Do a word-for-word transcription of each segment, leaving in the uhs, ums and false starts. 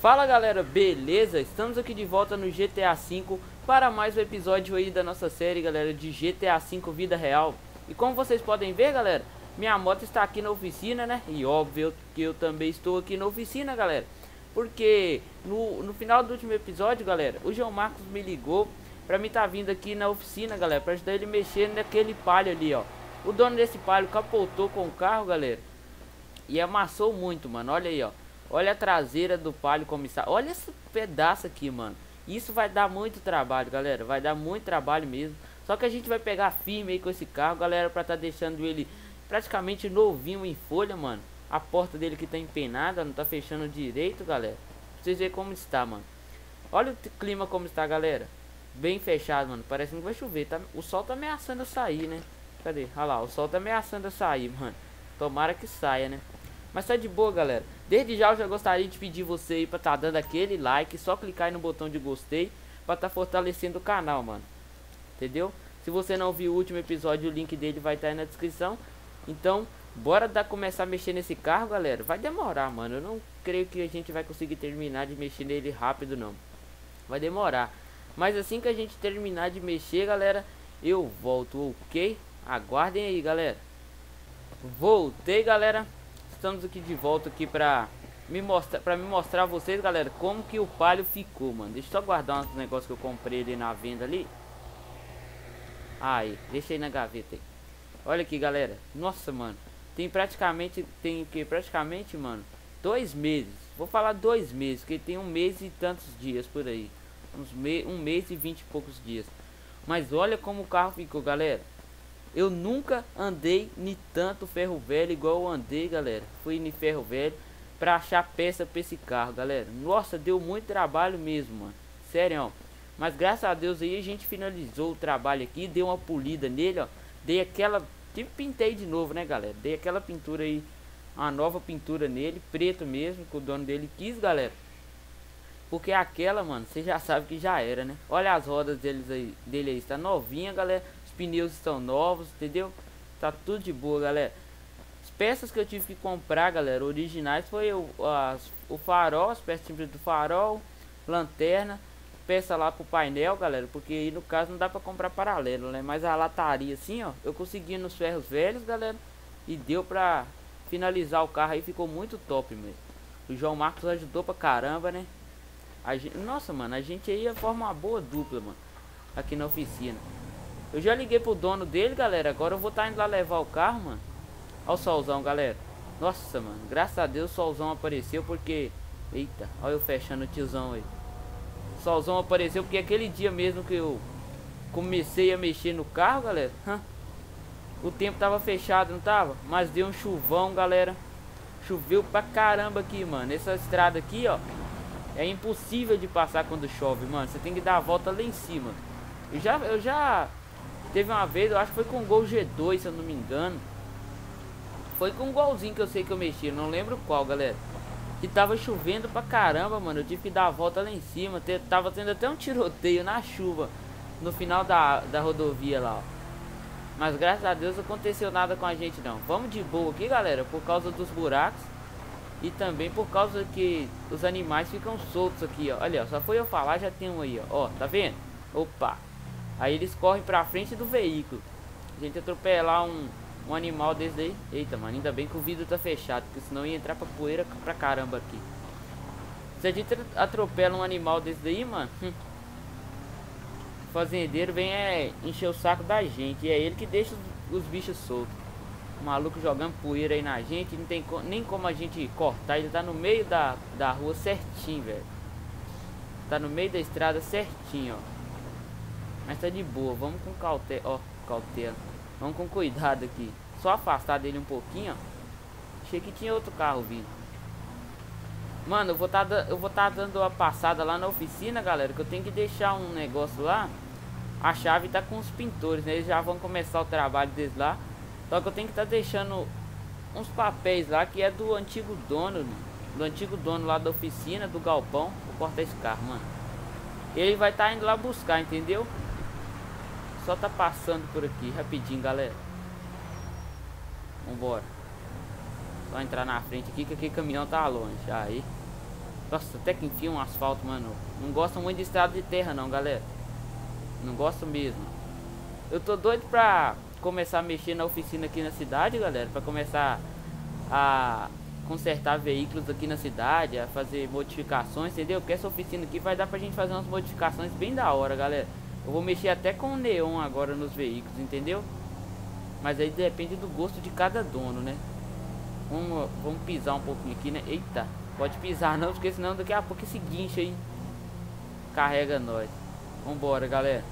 Fala galera, beleza? Estamos aqui de volta no GTA cinco para mais um episódio aí da nossa série, galera, de GTA cinco Vida Real. E como vocês podem ver, galera, minha moto está aqui na oficina, né? E óbvio que eu também estou aqui na oficina, galera, porque no, no final do último episódio, galera, o João Marcos me ligou pra mim tá vindo aqui na oficina, galera, pra ajudar ele mexer naquele Palio ali, ó. O dono desse Palio capotou com o carro, galera, e amassou muito, mano. Olha aí, ó. Olha a traseira do Palio, comissário. Olha esse pedaço aqui, mano. Isso vai dar muito trabalho, galera. Vai dar muito trabalho mesmo. Só que a gente vai pegar firme aí com esse carro, galera, pra tá deixando ele praticamente novinho em folha, mano. A porta dele que tá empenada, não tá fechando direito, galera. Pra vocês verem como está, mano. Olha o clima como está, galera. Bem fechado, mano. Parece que não vai chover, tá? O sol tá ameaçando a sair, né? Cadê? Olha lá, o sol tá ameaçando a sair, mano. Tomara que saia, né? Mas tá de boa, galera. Desde já eu já gostaria de pedir você aí pra tá dando aquele like. Só clicar aí no botão de gostei pra tá fortalecendo o canal, mano. Entendeu? Se você não viu o último episódio, o link dele vai estar aí na descrição. Então, bora dar, começar a mexer nesse carro, galera. Vai demorar, mano. Eu não creio que a gente vai conseguir terminar de mexer nele rápido, não. Vai demorar. Mas assim que a gente terminar de mexer, galera, eu volto, ok? Aguardem aí, galera. Voltei, galera. Estamos aqui de volta aqui pra me mostrar, pra me mostrar a vocês, galera, como que o Palio ficou, mano. Deixa eu só guardar uns negócios que eu comprei ali na venda ali. Aí, deixei na gaveta aí. Olha aqui, galera. Nossa, mano. Tem praticamente, tem que praticamente, mano, dois meses. Vou falar dois meses, porque tem um mês e tantos dias por aí. Uns me, um mês e vinte e poucos dias. Mas olha como o carro ficou, galera. Eu nunca andei ni tanto ferro velho igual eu andei, galera. Fui em ferro velho pra achar peça pra esse carro, galera. Nossa, deu muito trabalho mesmo, mano. Sério, ó. Mas graças a Deus aí a gente finalizou o trabalho aqui. Deu uma polida nele, ó. Dei aquela... Tipo, pintei de novo, né, galera? Dei aquela pintura aí. Uma nova pintura nele. Preto mesmo, que o dono dele quis, galera. Porque aquela, mano, você já sabe que já era, né? Olha as rodas deles aí, dele aí. Está novinha, galera. Pneus estão novos, entendeu? Tá tudo de boa, galera. As peças que eu tive que comprar, galera, originais, foi o, as, o farol, as peças do farol, lanterna, peça lá pro painel, galera, porque aí no caso não dá pra comprar paralelo, né? Mas a lataria assim, ó, eu consegui nos ferros velhos, galera, e deu pra finalizar o carro aí, ficou muito top mesmo. O João Marcos ajudou pra caramba, né? A gente, nossa, mano, a gente aí forma uma boa dupla, mano, aqui na oficina. Eu já liguei pro dono dele, galera. Agora eu vou estar indo lá levar o carro, mano. Olha o solzão, galera. Nossa, mano. Graças a Deus o solzão apareceu porque... Eita, olha eu fechando o tiozão aí. O solzão apareceu porque aquele dia mesmo que eu comecei a mexer no carro, galera, o tempo tava fechado, não tava? Mas deu um chuvão, galera. Choveu pra caramba aqui, mano. Essa estrada aqui, ó, é impossível de passar quando chove, mano. Você tem que dar a volta lá em cima. Eu já... Eu já... Teve uma vez, eu acho que foi com o Gol G dois, se eu não me engano. Foi com um golzinho que eu sei que eu mexi, eu não lembro qual, galera. Que tava chovendo pra caramba, mano. Eu tive que dar a volta lá em cima. Te, tava tendo até um tiroteio na chuva no final da, da rodovia lá, ó. Mas graças a Deus aconteceu nada com a gente, não. Vamos de boa aqui, galera, por causa dos buracos. E também por causa que os animais ficam soltos aqui, ó. Olha, só foi eu falar, já tem um aí, ó. Ó, tá vendo? Opa! Aí eles correm pra frente do veículo. A gente atropelar um, um animal desse aí. Eita, mano, ainda bem que o vidro tá fechado, porque senão ia entrar pra poeira pra caramba aqui. Se a gente atropela um animal desse daí, mano, hum, o fazendeiro vem é, encher o saco da gente. E é ele que deixa os, os bichos soltos. O maluco jogando poeira aí na gente. Não tem co nem como a gente cortar. Ele tá no meio da, da rua certinho, velho. Tá no meio da estrada certinho, ó. Mas tá de boa, vamos com cautela, ó, cautela. Vamos com cuidado aqui. Só afastar dele um pouquinho, ó. Achei que tinha outro carro vindo. Mano, eu vou tá, eu vou tá dando uma passada lá na oficina, galera, que eu tenho que deixar um negócio lá. A chave tá com os pintores, né? Eles já vão começar o trabalho deles lá. Só que eu tenho que tá deixando uns papéis lá, que é do antigo dono, né? Do antigo dono lá da oficina, do galpão. importa esse carro, mano. Ele vai estar indo lá buscar, entendeu? Só tá passando por aqui, rapidinho, galera. Vambora. Só entrar na frente aqui, que aquele caminhão tá longe. Aí. Nossa, até que enfia um asfalto, mano. Não gosto muito de estrada de terra, não, galera. Não gosto mesmo. Eu tô doido pra começar a mexer na oficina aqui na cidade, galera. Pra começar a consertar veículos aqui na cidade, a fazer modificações, entendeu? Porque essa oficina aqui vai dar pra gente fazer umas modificações bem da hora, galera. Eu vou mexer até com o neon agora nos veículos, entendeu? Mas aí depende do gosto de cada dono, né? Vamos, vamos pisar um pouquinho aqui, né? Eita, pode pisar não, porque senão daqui a pouco esse guincho aí carrega nós. Vambora, galera.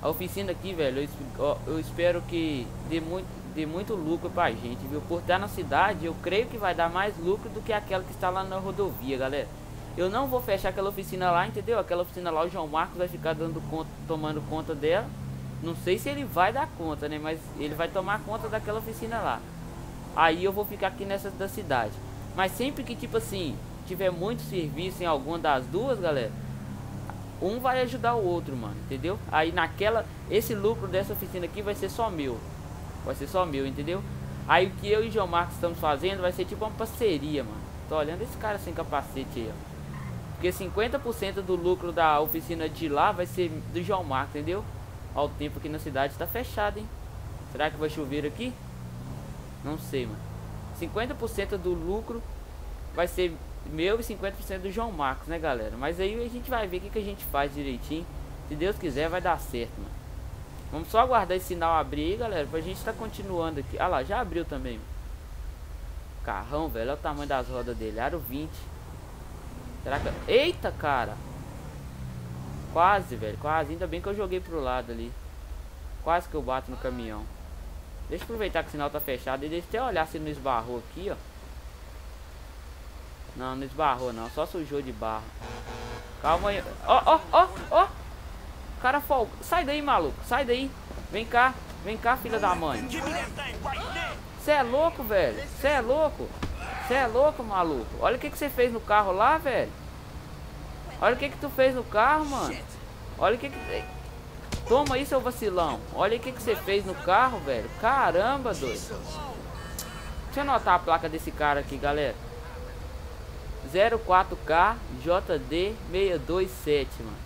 A oficina aqui, velho, eu, eu espero que dê muito, dê muito lucro pra gente, viu? Por estar na cidade, eu creio que vai dar mais lucro do que aquela que está lá na rodovia, galera. Eu não vou fechar aquela oficina lá, entendeu? Aquela oficina lá, o João Marcos vai ficar dando conta, tomando conta dela. Não sei se ele vai dar conta, né? Mas ele vai tomar conta daquela oficina lá. Aí eu vou ficar aqui nessa da cidade. Mas sempre que, tipo assim, tiver muito serviço em alguma das duas, galera, um vai ajudar o outro, mano, entendeu? Aí naquela, esse lucro dessa oficina aqui vai ser só meu. Vai ser só meu, entendeu? Aí o que eu e o João Marcos estamos fazendo vai ser tipo uma parceria, mano. Tô olhando esse cara sem capacete aí, ó. Porque cinquenta por cento do lucro da oficina de lá vai ser do João Marcos, entendeu? Ao tempo aqui na cidade tá fechado, hein? Será que vai chover aqui? Não sei, mano. cinquenta por cento do lucro vai ser meu e cinquenta por cento do João Marcos, né, galera? Mas aí a gente vai ver o que, que a gente faz direitinho. Se Deus quiser, vai dar certo, mano. Vamos só aguardar esse sinal abrir aí, galera, pra gente tá continuando aqui. Ah lá, já abriu também, mano. Carrão, velho, olha o tamanho das rodas dele. Aro vinte. Será que... Eita, cara! Quase, velho, quase. Ainda bem que eu joguei pro lado ali. Quase que eu bato no caminhão. Deixa eu aproveitar que o sinal tá fechado e deixa eu até olhar se não esbarrou aqui, ó. Não, não esbarrou não, só sujou de barro. Calma aí. Ó, ó, ó, ó! Cara folga. Sai daí, maluco, sai daí. Vem cá, vem cá, filha da mãe. Cê é louco, velho, cê é louco. Você é louco, maluco. Olha o que que você fez no carro lá, velho. Olha o que que tu fez no carro, mano. Olha o que que... Toma aí, seu vacilão. Olha o que que você fez no carro, velho. Caramba, doido. Deixa eu anotar a placa desse cara aqui, galera. zero quatro K J D seis dois sete, mano.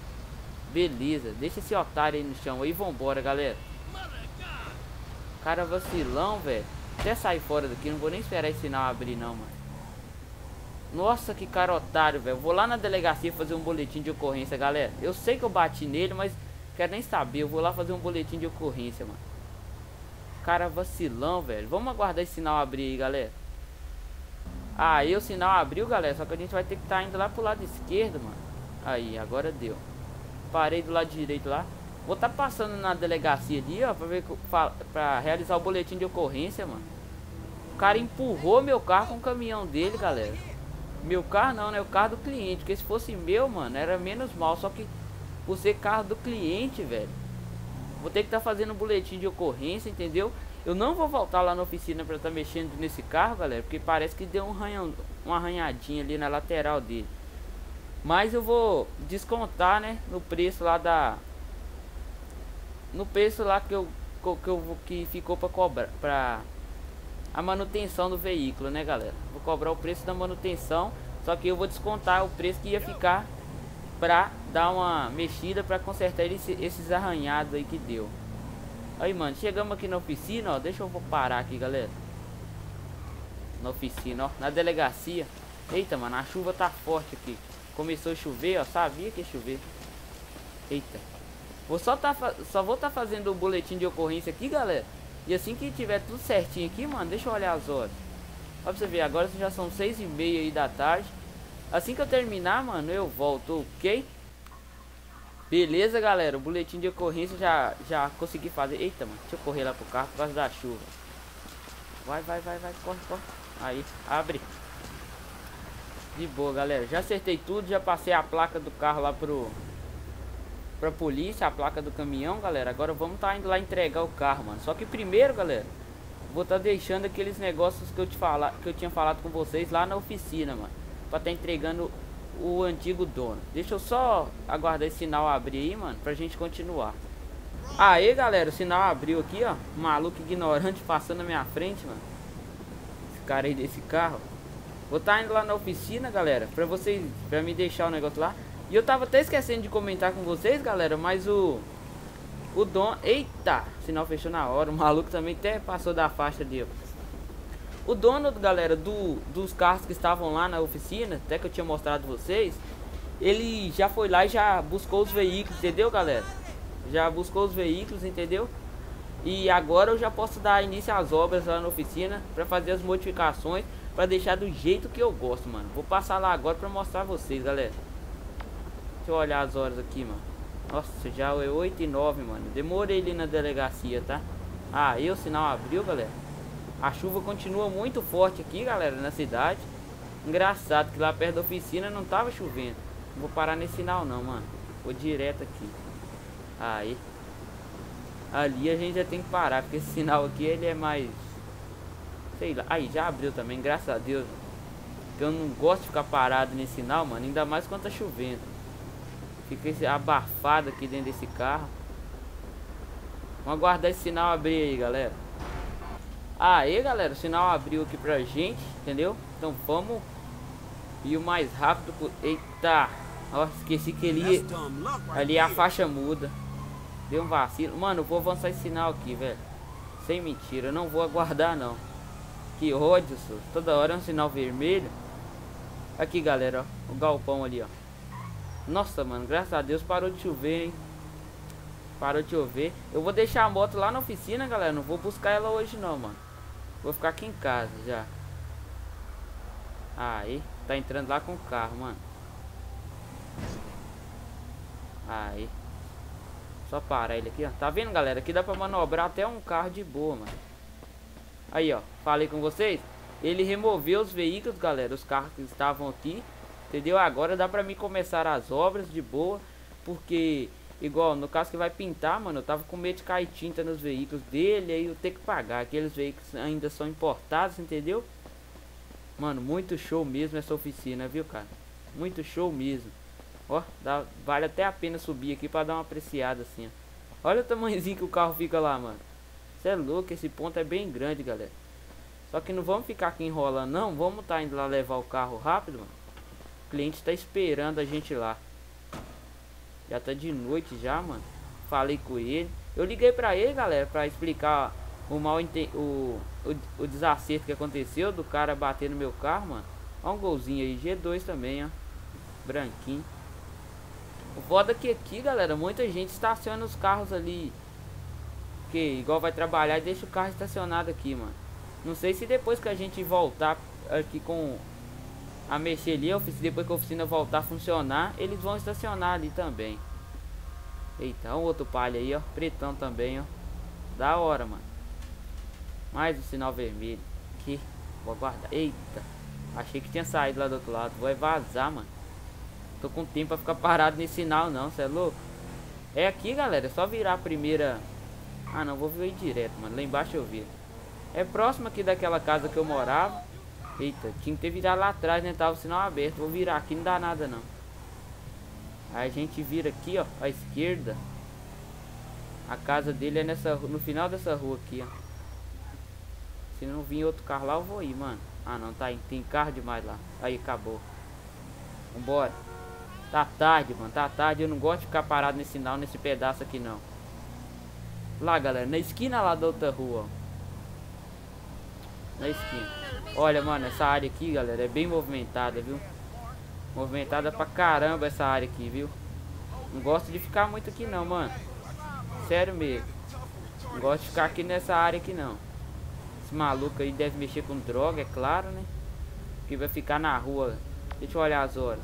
Beleza. Deixa esse otário aí no chão. Aí vambora, galera. Cara vacilão, velho. Até sair fora daqui, não vou nem esperar esse sinal abrir não, mano. Nossa, que cara otário, velho. Vou lá na delegacia fazer um boletim de ocorrência, galera. Eu sei que eu bati nele, mas quero nem saber. Eu vou lá fazer um boletim de ocorrência, mano. Cara vacilão, velho. Vamos aguardar esse sinal abrir aí, galera. Aí o sinal abriu, galera. Só que a gente vai ter que estar indo lá pro lado esquerdo, mano. Aí, agora deu. Parei do lado direito lá. Vou estar passando na delegacia ali, ó, pra, ver, pra, pra realizar o boletim de ocorrência, mano. O cara empurrou meu carro com o caminhão dele, galera. Meu carro não, né? O carro do cliente. Porque se fosse meu, mano, era menos mal. Só que por ser carro do cliente, velho, vou ter que estar fazendo um boletim de ocorrência, entendeu? Eu não vou voltar lá na oficina pra estar mexendo nesse carro, galera. Porque parece que deu um arranhão, uma arranhadinha ali na lateral dele. Mas eu vou descontar, né, no preço lá da... No preço lá que eu que, eu, que ficou para cobrar para a manutenção do veículo, né, galera? Vou cobrar o preço da manutenção, só que eu vou descontar o preço que ia ficar para dar uma mexida para consertar esse, esses arranhados aí que deu. Aí, mano, chegamos aqui na oficina, ó. Deixa eu parar aqui, galera. Na oficina, ó, na delegacia. Eita, mano, a chuva tá forte aqui. Começou a chover, ó. Sabia que ia chover. Eita. Vou só, tá, só vou estar tá fazendo o boletim de ocorrência aqui, galera. E assim que tiver tudo certinho aqui, mano, deixa eu olhar as horas. Ó, pra você ver, agora já são seis e meia aí da tarde. Assim que eu terminar, mano, eu volto, ok? Beleza, galera, o boletim de ocorrência já, já consegui fazer. Eita, mano, deixa eu correr lá pro carro por causa da chuva. Vai, vai, vai, vai, corre, corre. Aí, abre. De boa, galera, já acertei tudo, já passei a placa do carro lá pro... pra polícia, a placa do caminhão, galera. Agora vamos tá indo lá entregar o carro, mano. Só que primeiro, galera, vou tá deixando aqueles negócios que eu te falar, que eu tinha falado com vocês lá na oficina, mano, pra tá entregando o antigo dono. Deixa eu só aguardar esse sinal abrir aí, mano, pra gente continuar. Aí, galera, o sinal abriu aqui, ó. Maluco ignorante passando na minha frente, mano. Esse cara aí desse carro. Vou tá indo lá na oficina, galera, pra vocês, pra me deixar o negócio lá. E eu tava até esquecendo de comentar com vocês, galera, mas o... O dono... Eita! O sinal fechou na hora. O maluco também até passou da faixa dele. O dono, galera, do, dos carros que estavam lá na oficina, até que eu tinha mostrado vocês, ele já foi lá e já buscou os veículos, entendeu, galera? Já buscou os veículos, entendeu? E agora eu já posso dar início às obras lá na oficina, pra fazer as modificações, pra deixar do jeito que eu gosto, mano. Vou passar lá agora pra mostrar vocês, galera. Deixa eu olhar as horas aqui, mano. Nossa, já é oito e nove, mano. Demorei ali na delegacia, tá? Aí o sinal abriu, galera. A chuva continua muito forte aqui, galera, na cidade. Engraçado que lá perto da oficina não tava chovendo. Não vou parar nesse sinal não, mano. Vou direto aqui. Aí. Ali a gente já tem que parar, porque esse sinal aqui, ele é mais... Sei lá. Aí, já abriu também, graças a Deus. Porque eu não gosto de ficar parado nesse sinal, mano. Ainda mais quando tá chovendo. Fica abafado aqui dentro desse carro. Vamos aguardar esse sinal abrir aí, galera. Aí, galera, o sinal abriu aqui pra gente, entendeu? Então vamos ir o mais rápido por... Eita! Nossa, esqueci que ele ia... Ali a faixa muda. Deu um vacilo. Mano, eu vou avançar esse sinal aqui, velho. Sem mentira, eu não vou aguardar, não. Que ódio, senhor. Toda hora é um sinal vermelho. Aqui, galera, ó. O galpão ali, ó. Nossa, mano, graças a Deus parou de chover, hein? Parou de chover. Eu vou deixar a moto lá na oficina, galera. Não vou buscar ela hoje não, mano. Vou ficar aqui em casa já. Aí, tá entrando lá com o carro, mano. Aí. Só parar ele aqui, ó. Tá vendo, galera? Aqui dá pra manobrar até um carro de boa, mano. Aí, ó. Falei com vocês. Ele removeu os veículos, galera. Os carros que estavam aqui. Entendeu? Agora dá pra mim começar as obras de boa. Porque, igual, no caso que vai pintar, mano, eu tava com medo de cair tinta nos veículos dele. Aí eu tenho que pagar. Aqueles veículos ainda são importados, entendeu? Mano, muito show mesmo essa oficina, viu, cara? Muito show mesmo. Ó, dá, vale até a pena subir aqui pra dar uma apreciada assim, ó. Olha o tamanhozinho que o carro fica lá, mano. Cê é louco, esse ponto é bem grande, galera. Só que não vamos ficar aqui enrolando, não. Vamos tá indo lá levar o carro rápido, mano. O cliente tá esperando a gente lá. Já tá de noite já, mano. Falei com ele. Eu liguei pra ele, galera, pra explicar o mal inte... o... o o desacerto que aconteceu do cara bater no meu carro, mano. Ó um golzinho aí, G dois também, ó. Branquinho. O foda que aqui, galera, muita gente estaciona os carros ali. Porque igual vai trabalhar e deixa o carro estacionado aqui, mano. Não sei se depois que a gente voltar aqui com... a mexer ali, depois que a oficina voltar a funcionar, eles vão estacionar ali também. Eita, um outro palio aí, ó, pretão também, ó. Da hora, mano. Mais um sinal vermelho aqui, vou aguardar. Eita, achei que tinha saído lá do outro lado. Vou vazar, mano. Tô com tempo pra ficar parado nesse sinal não, cê é louco? É aqui, galera, é só virar a primeira. Ah não, vou vir direto, mano, lá embaixo eu vi. É próximo aqui daquela casa que eu morava. Eita, tinha que ter virado lá atrás, né? Tava o sinal aberto. Vou virar aqui, não dá nada não. Aí a gente vira aqui, ó, à esquerda. A casa dele é nessa, no final dessa rua aqui, ó. Se não vir outro carro lá, eu vou ir, mano. Ah não, tá aí, tem carro demais lá. Aí, acabou. Vambora. Tá tarde, mano, tá tarde. Eu não gosto de ficar parado nesse sinal, nesse pedaço aqui não. Lá, galera, na esquina lá da outra rua, ó. Na esquina. Olha, mano, essa área aqui, galera, é bem movimentada, viu? Movimentada pra caramba essa área aqui, viu? Não gosto de ficar muito aqui não, mano. Sério mesmo. Não gosto de ficar aqui nessa área aqui não. Esse maluco aí deve mexer com droga, é claro, né? Que vai ficar na rua. Deixa eu olhar as horas.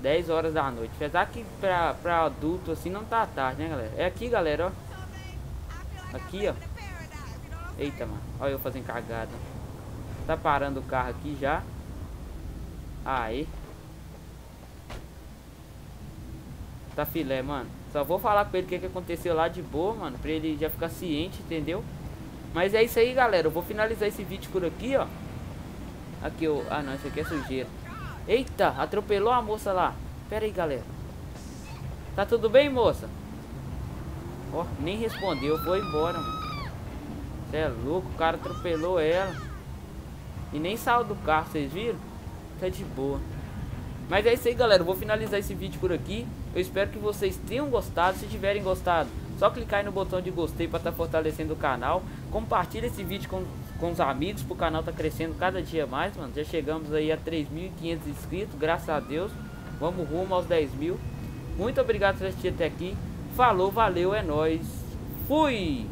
dez horas da noite. Apesar que pra, pra adulto assim não tá tarde, né, galera? É aqui, galera, ó. Aqui, ó. Eita, mano. Olha eu fazendo cagada. Tá parando o carro aqui já. Aí. Tá filé, mano. Só vou falar com ele o que, que aconteceu lá de boa, mano. Pra ele já ficar ciente, entendeu? Mas é isso aí, galera. Eu vou finalizar esse vídeo por aqui, ó. Aqui, ó. Ah, não. Isso aqui é sujeira. Eita, atropelou a moça lá. Pera aí, galera. Tá tudo bem, moça? Ó, nem respondeu, foi embora, mano. Cê é louco, o cara atropelou ela. E nem saiu do carro, vocês viram? Tá de boa. Mas é isso aí, galera. Eu vou finalizar esse vídeo por aqui. Eu espero que vocês tenham gostado. Se tiverem gostado, só clicar aí no botão de gostei para estar fortalecendo o canal. Compartilha esse vídeo com, com os amigos, pro canal tá crescendo cada dia mais, mano. Já chegamos aí a três mil e quinhentos inscritos, graças a Deus. Vamos rumo aos dez mil. Muito obrigado por assistir até aqui. Falou, valeu, é nóis. Fui!